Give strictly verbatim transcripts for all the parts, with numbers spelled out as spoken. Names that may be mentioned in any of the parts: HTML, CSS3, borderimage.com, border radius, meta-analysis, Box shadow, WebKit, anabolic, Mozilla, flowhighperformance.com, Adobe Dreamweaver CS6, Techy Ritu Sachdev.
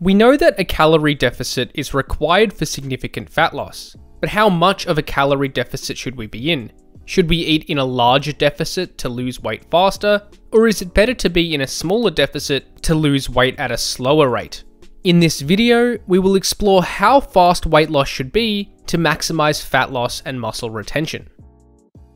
We know that a calorie deficit is required for significant fat loss, but how much of a calorie deficit should we be in? Should we eat in a larger deficit to lose weight faster, or is it better to be in a smaller deficit to lose weight at a slower rate? In this video, we will explore how fast weight loss should be to maximize fat loss and muscle retention.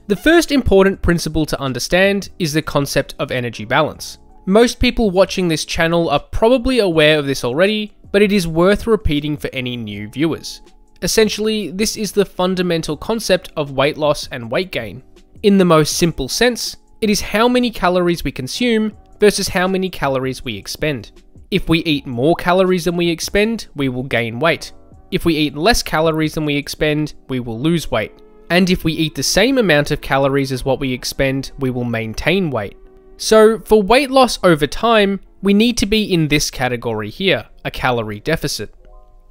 The first important principle to understand is the concept of energy balance. Most people watching this channel are probably aware of this already, but it is worth repeating for any new viewers. Essentially, this is the fundamental concept of weight loss and weight gain. In the most simple sense, it is how many calories we consume versus how many calories we expend. If we eat more calories than we expend, we will gain weight. If we eat less calories than we expend, we will lose weight. And if we eat the same amount of calories as what we expend, we will maintain weight. So for weight loss over time, we need to be in this category here, a calorie deficit.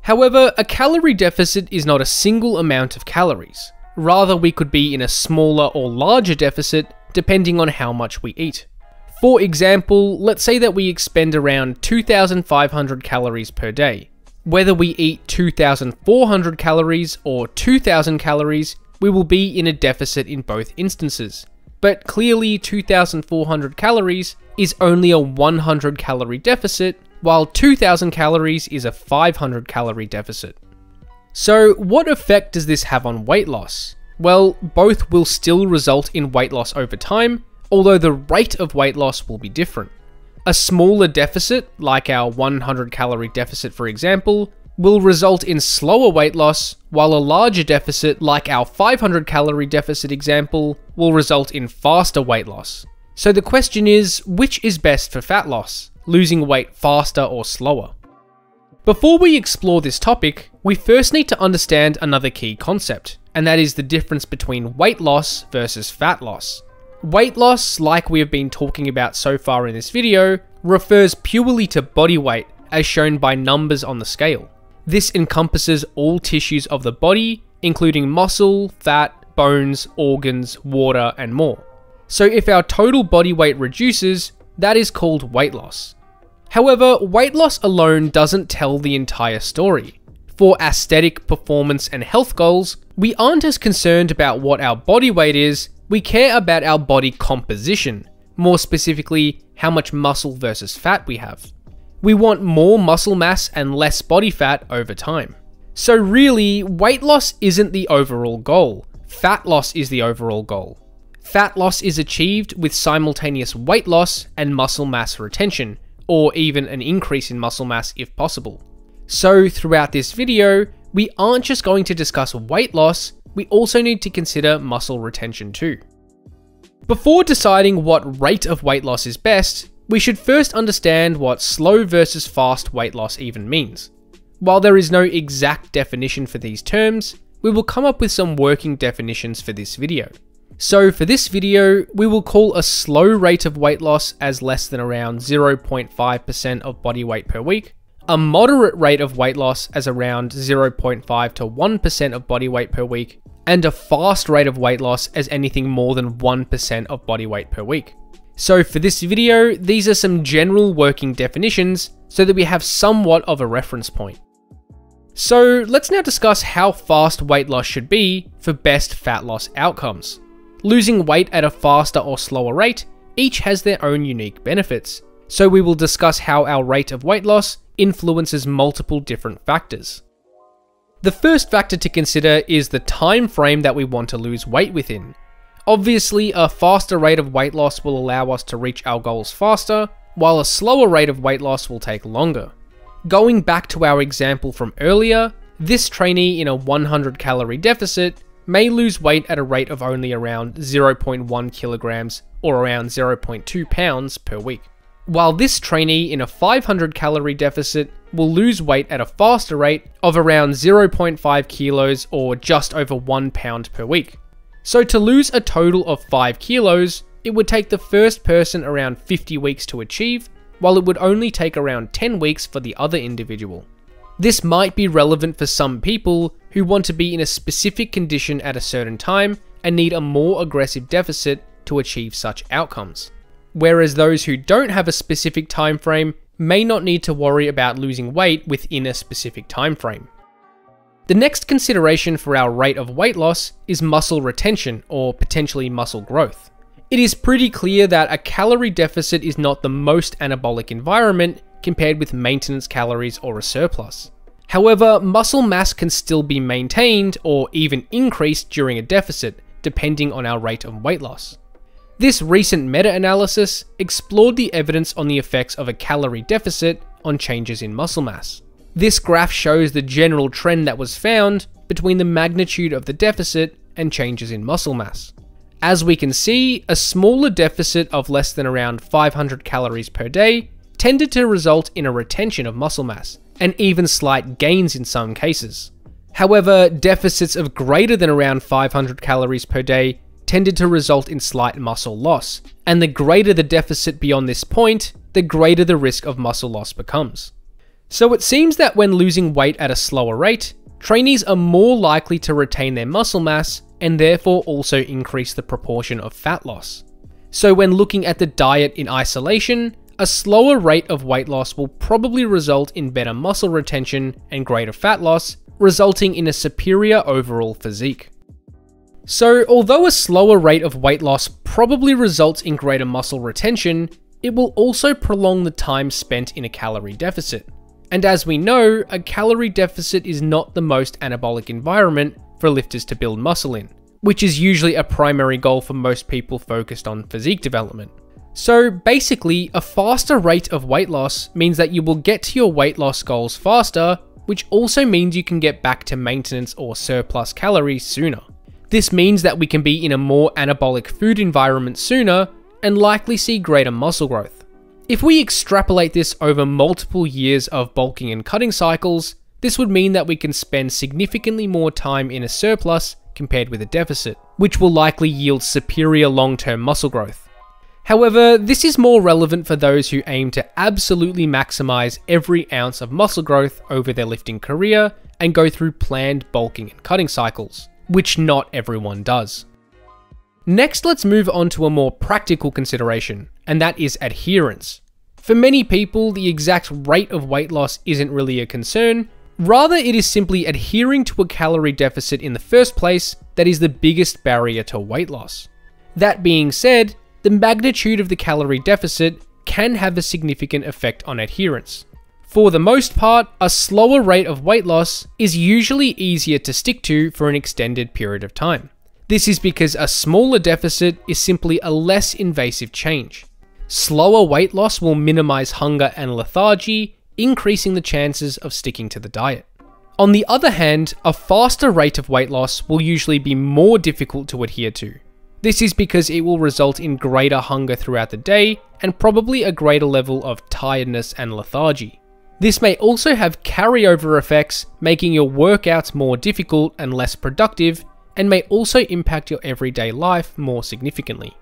However, a calorie deficit is not a single amount of calories. Rather, we could be in a smaller or larger deficit depending on how much we eat. For example, let's say that we expend around two thousand five hundred calories per day. Whether we eat two thousand four hundred calories or two thousand calories, we will be in a deficit in both instances. But clearly two thousand four hundred calories is only a one hundred calorie deficit, while two thousand calories is a five hundred calorie deficit. So what effect does this have on weight loss? Well, both will still result in weight loss over time, although the rate of weight loss will be different. A smaller deficit, like our one hundred calorie deficit for example, will result in slower weight loss, while a larger deficit, like our five hundred calorie deficit example, will result in faster weight loss. So the question is, which is best for fat loss? Losing weight faster or slower? Before we explore this topic, we first need to understand another key concept, and that is the difference between weight loss versus fat loss. Weight loss, like we have been talking about so far in this video, refers purely to body weight, as shown by numbers on the scale. This encompasses all tissues of the body, including muscle, fat, bones, organs, water, and more. So if our total body weight reduces, that is called weight loss. However, weight loss alone doesn't tell the entire story. For aesthetic, performance, and health goals, we aren't as concerned about what our body weight is, we care about our body composition, more specifically, how much muscle versus fat we have. We want more muscle mass and less body fat over time. So really, weight loss isn't the overall goal. Fat loss is the overall goal. Fat loss is achieved with simultaneous weight loss and muscle mass retention, or even an increase in muscle mass if possible. So throughout this video, we aren't just going to discuss weight loss, we also need to consider muscle retention too. Before deciding what rate of weight loss is best, we should first understand what slow versus fast weight loss even means. While there is no exact definition for these terms, we will come up with some working definitions for this video. So for this video, we will call a slow rate of weight loss as less than around zero point five percent of body weight per week, a moderate rate of weight loss as around zero point five to one percent of body weight per week, and a fast rate of weight loss as anything more than one percent of body weight per week. So for this video, these are some general working definitions so that we have somewhat of a reference point. So let's now discuss how fast weight loss should be for best fat loss outcomes. Losing weight at a faster or slower rate, each has their own unique benefits. So we will discuss how our rate of weight loss influences multiple different factors. The first factor to consider is the time frame that we want to lose weight within. Obviously, a faster rate of weight loss will allow us to reach our goals faster, while a slower rate of weight loss will take longer. Going back to our example from earlier, this trainee in a one hundred calorie deficit may lose weight at a rate of only around zero point one kilograms or around zero point two pounds per week, while this trainee in a five hundred calorie deficit will lose weight at a faster rate of around zero point five kilos or just over one pound per week. So to lose a total of five kilos, it would take the first person around fifty weeks to achieve, while it would only take around ten weeks for the other individual. This might be relevant for some people who want to be in a specific condition at a certain time and need a more aggressive deficit to achieve such outcomes. Whereas those who don't have a specific time frame may not need to worry about losing weight within a specific time frame. The next consideration for our rate of weight loss is muscle retention, or potentially muscle growth. It is pretty clear that a calorie deficit is not the most anabolic environment compared with maintenance calories or a surplus. However, muscle mass can still be maintained or even increased during a deficit, depending on our rate of weight loss. This recent meta-analysis explored the evidence on the effects of a calorie deficit on changes in muscle mass. This graph shows the general trend that was found between the magnitude of the deficit and changes in muscle mass. As we can see, a smaller deficit of less than around five hundred calories per day tended to result in a retention of muscle mass, and even slight gains in some cases. However, deficits of greater than around five hundred calories per day tended to result in slight muscle loss, and the greater the deficit beyond this point, the greater the risk of muscle loss becomes. So it seems that when losing weight at a slower rate, trainees are more likely to retain their muscle mass and therefore also increase the proportion of fat loss. So when looking at the diet in isolation, a slower rate of weight loss will probably result in better muscle retention and greater fat loss, resulting in a superior overall physique. So although a slower rate of weight loss probably results in greater muscle retention, it will also prolong the time spent in a calorie deficit. And as we know, a calorie deficit is not the most anabolic environment for lifters to build muscle in, which is usually a primary goal for most people focused on physique development. So basically, a faster rate of weight loss means that you will get to your weight loss goals faster, which also means you can get back to maintenance or surplus calories sooner. This means that we can be in a more anabolic food environment sooner and likely see greater muscle growth. If we extrapolate this over multiple years of bulking and cutting cycles, this would mean that we can spend significantly more time in a surplus compared with a deficit, which will likely yield superior long-term muscle growth. However, this is more relevant for those who aim to absolutely maximize every ounce of muscle growth over their lifting career and go through planned bulking and cutting cycles, which not everyone does. Next, let's move on to a more practical consideration, and that is adherence. For many people, the exact rate of weight loss isn't really a concern. Rather, it is simply adhering to a calorie deficit in the first place that is the biggest barrier to weight loss. That being said, the magnitude of the calorie deficit can have a significant effect on adherence. For the most part, a slower rate of weight loss is usually easier to stick to for an extended period of time. This is because a smaller deficit is simply a less invasive change. Slower weight loss will minimize hunger and lethargy, increasing the chances of sticking to the diet. On the other hand, a faster rate of weight loss will usually be more difficult to adhere to. This is because it will result in greater hunger throughout the day and probably a greater level of tiredness and lethargy. This may also have carryover effects, making your workouts more difficult and less productive, and may also impact your everyday life more significantly.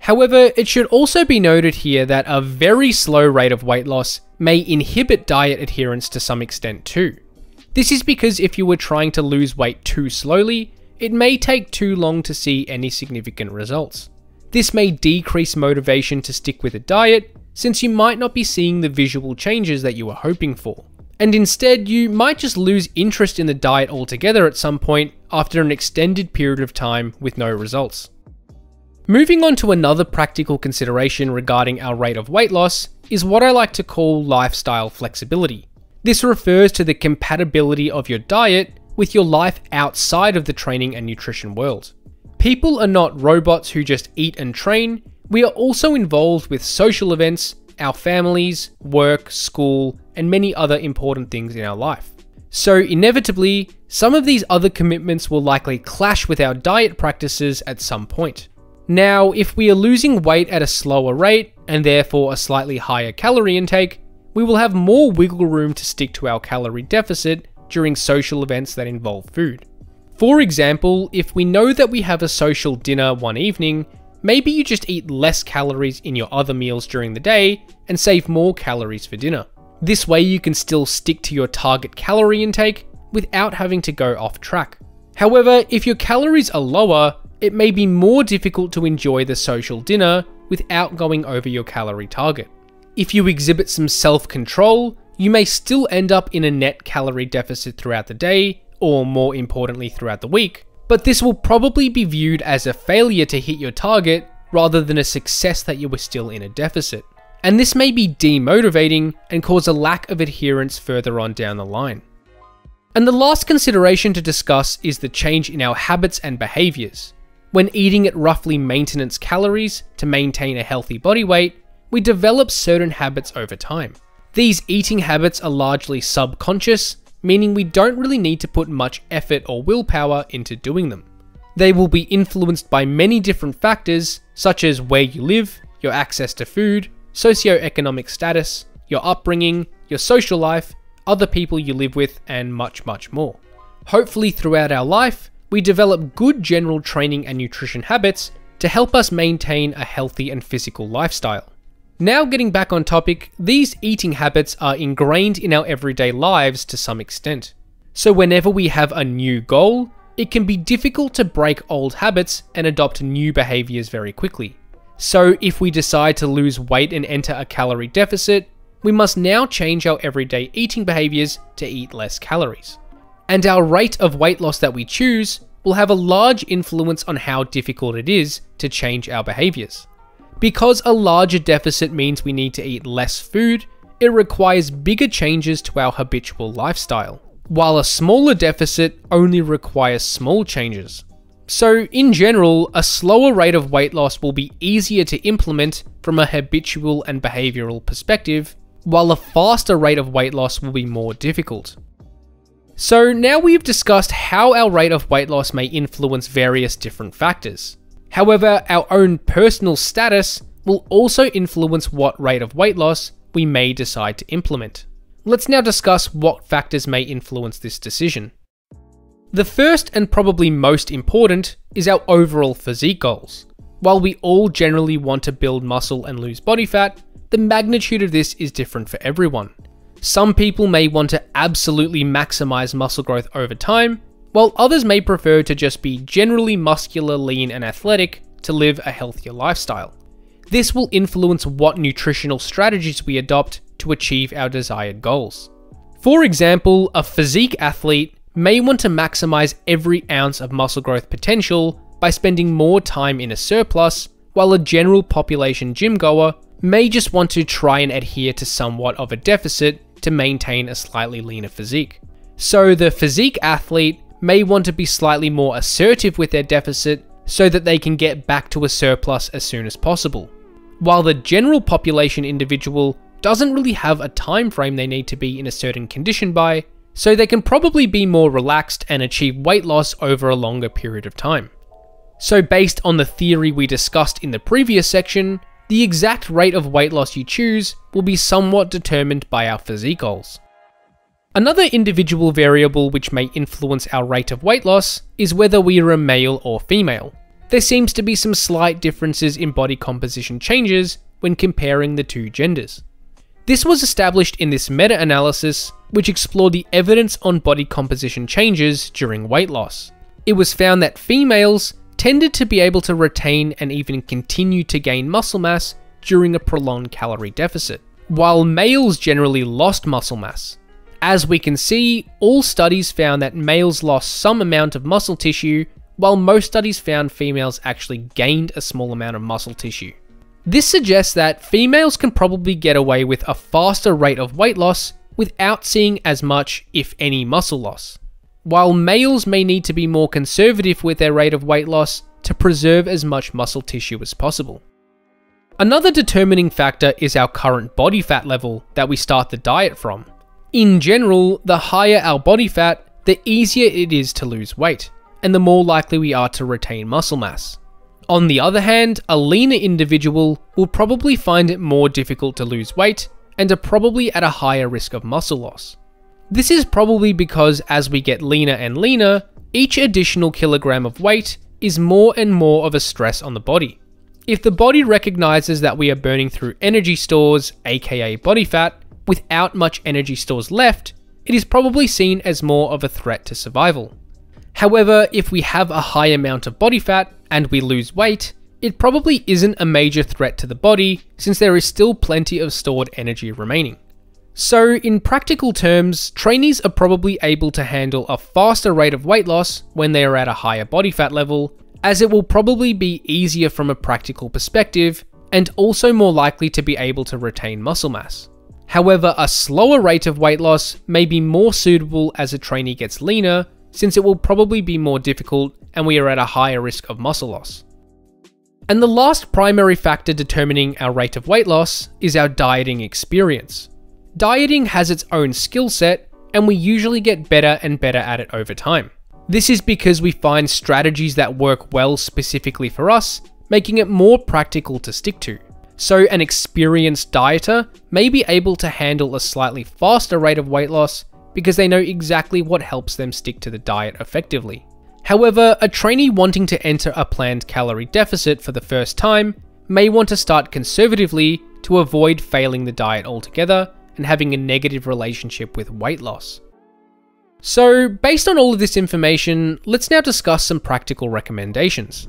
However, it should also be noted here that a very slow rate of weight loss may inhibit diet adherence to some extent too. This is because if you were trying to lose weight too slowly, it may take too long to see any significant results. This may decrease motivation to stick with a diet, since you might not be seeing the visual changes that you were hoping for. And instead, you might just lose interest in the diet altogether at some point after an extended period of time with no results. Moving on to another practical consideration regarding our rate of weight loss is what I like to call lifestyle flexibility. This refers to the compatibility of your diet with your life outside of the training and nutrition world. People are not robots who just eat and train. We are also involved with social events, our families, work, school, and many other important things in our life. So inevitably, some of these other commitments will likely clash with our diet practices at some point. Now, if we are losing weight at a slower rate and therefore a slightly higher calorie intake, we will have more wiggle room to stick to our calorie deficit during social events that involve food. For example, if we know that we have a social dinner one evening, maybe you just eat less calories in your other meals during the day and save more calories for dinner. This way you can still stick to your target calorie intake without having to go off track. However, if your calories are lower, it may be more difficult to enjoy the social dinner without going over your calorie target. If you exhibit some self-control, you may still end up in a net calorie deficit throughout the day, or more importantly throughout the week, but this will probably be viewed as a failure to hit your target rather than a success that you were still in a deficit. And this may be demotivating and cause a lack of adherence further on down the line. And the last consideration to discuss is the change in our habits and behaviors. When eating at roughly maintenance calories to maintain a healthy body weight, we develop certain habits over time. These eating habits are largely subconscious, meaning we don't really need to put much effort or willpower into doing them. They will be influenced by many different factors, such as where you live, your access to food, socioeconomic status, your upbringing, your social life, other people you live with, and much, much more. Hopefully throughout our life, we develop good general training and nutrition habits to help us maintain a healthy and physical lifestyle. Now getting back on topic, these eating habits are ingrained in our everyday lives to some extent. So whenever we have a new goal, it can be difficult to break old habits and adopt new behaviors very quickly. So if we decide to lose weight and enter a calorie deficit, we must now change our everyday eating behaviors to eat less calories. And our rate of weight loss that we choose will have a large influence on how difficult it is to change our behaviors. Because a larger deficit means we need to eat less food, it requires bigger changes to our habitual lifestyle, while a smaller deficit only requires small changes. So in general, a slower rate of weight loss will be easier to implement from a habitual and behavioral perspective, while a faster rate of weight loss will be more difficult. So now we've discussed how our rate of weight loss may influence various different factors. However, our own personal status will also influence what rate of weight loss we may decide to implement. Let's now discuss what factors may influence this decision. The first and probably most important is our overall physique goals. While we all generally want to build muscle and lose body fat, the magnitude of this is different for everyone. Some people may want to absolutely maximize muscle growth over time, while others may prefer to just be generally muscular, lean, and athletic to live a healthier lifestyle. This will influence what nutritional strategies we adopt to achieve our desired goals. For example, a physique athlete may want to maximize every ounce of muscle growth potential by spending more time in a surplus, while a general population gym goer may just want to try and adhere to somewhat of a deficit to maintain a slightly leaner physique. So the physique athlete may want to be slightly more assertive with their deficit so that they can get back to a surplus as soon as possible, while the general population individual doesn't really have a time frame they need to be in a certain condition by, so they can probably be more relaxed and achieve weight loss over a longer period of time. So based on the theory we discussed in the previous section, the exact rate of weight loss you choose will be somewhat determined by our physique goals. Another individual variable which may influence our rate of weight loss is whether we are a male or female. There seems to be some slight differences in body composition changes when comparing the two genders. This was established in this meta-analysis, which explored the evidence on body composition changes during weight loss. It was found that females tended to be able to retain and even continue to gain muscle mass during a prolonged calorie deficit, while males generally lost muscle mass. As we can see, all studies found that males lost some amount of muscle tissue, while most studies found females actually gained a small amount of muscle tissue. This suggests that females can probably get away with a faster rate of weight loss without seeing as much, if any, muscle loss, while males may need to be more conservative with their rate of weight loss to preserve as much muscle tissue as possible. Another determining factor is our current body fat level that we start the diet from. In general, the higher our body fat, the easier it is to lose weight, and the more likely we are to retain muscle mass. On the other hand, a leaner individual will probably find it more difficult to lose weight and are probably at a higher risk of muscle loss. This is probably because as we get leaner and leaner, each additional kilogram of weight is more and more of a stress on the body. If the body recognizes that we are burning through energy stores, aka body fat, without much energy stores left, it is probably seen as more of a threat to survival. However, if we have a high amount of body fat and we lose weight, It probably isn't a major threat to the body, since there is still plenty of stored energy remaining. So in practical terms, trainees are probably able to handle a faster rate of weight loss when they are at a higher body fat level, as it will probably be easier from a practical perspective, and also more likely to be able to retain muscle mass. However, a slower rate of weight loss may be more suitable as a trainee gets leaner, since it will probably be more difficult and we are at a higher risk of muscle loss. And the last primary factor determining our rate of weight loss is our dieting experience. Dieting has its own skill set, and we usually get better and better at it over time. This is because we find strategies that work well specifically for us, making it more practical to stick to. So an experienced dieter may be able to handle a slightly faster rate of weight loss because they know exactly what helps them stick to the diet effectively. However, a trainee wanting to enter a planned calorie deficit for the first time may want to start conservatively to avoid failing the diet altogether and having a negative relationship with weight loss. So, based on all of this information, let's now discuss some practical recommendations.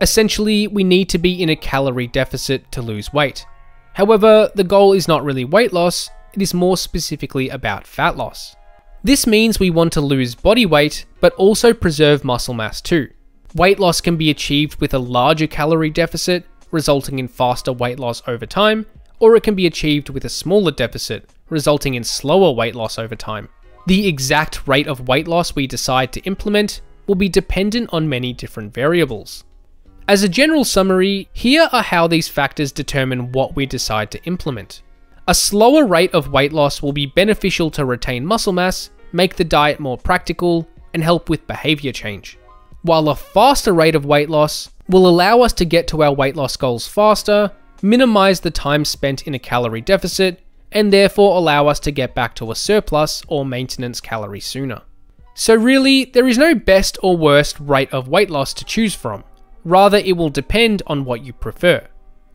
Essentially, we need to be in a calorie deficit to lose weight. However, the goal is not really weight loss, it is more specifically about fat loss. This means we want to lose body weight, but also preserve muscle mass too. Weight loss can be achieved with a larger calorie deficit, resulting in faster weight loss over time, or it can be achieved with a smaller deficit, resulting in slower weight loss over time. The exact rate of weight loss we decide to implement will be dependent on many different variables. As a general summary, here are how these factors determine what we decide to implement. A slower rate of weight loss will be beneficial to retain muscle mass, make the diet more practical, and help with behavior change. While a faster rate of weight loss will allow us to get to our weight loss goals faster, minimize the time spent in a calorie deficit, and therefore allow us to get back to a surplus or maintenance calorie sooner. So really, there is no best or worst rate of weight loss to choose from. Rather, it will depend on what you prefer.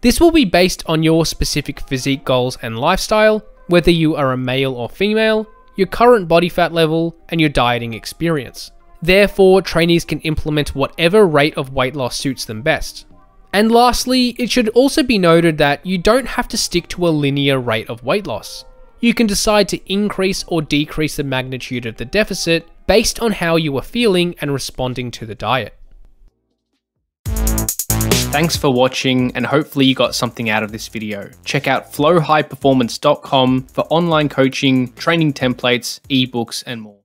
This will be based on your specific physique goals and lifestyle, whether you are a male or female, your current body fat level, and your dieting experience. Therefore, trainees can implement whatever rate of weight loss suits them best. And lastly, it should also be noted that you don't have to stick to a linear rate of weight loss. You can decide to increase or decrease the magnitude of the deficit based on how you are feeling and responding to the diet. Thanks for watching, and hopefully you got something out of this video. Check out flow high performance dot com for online coaching, training templates, ebooks, and more.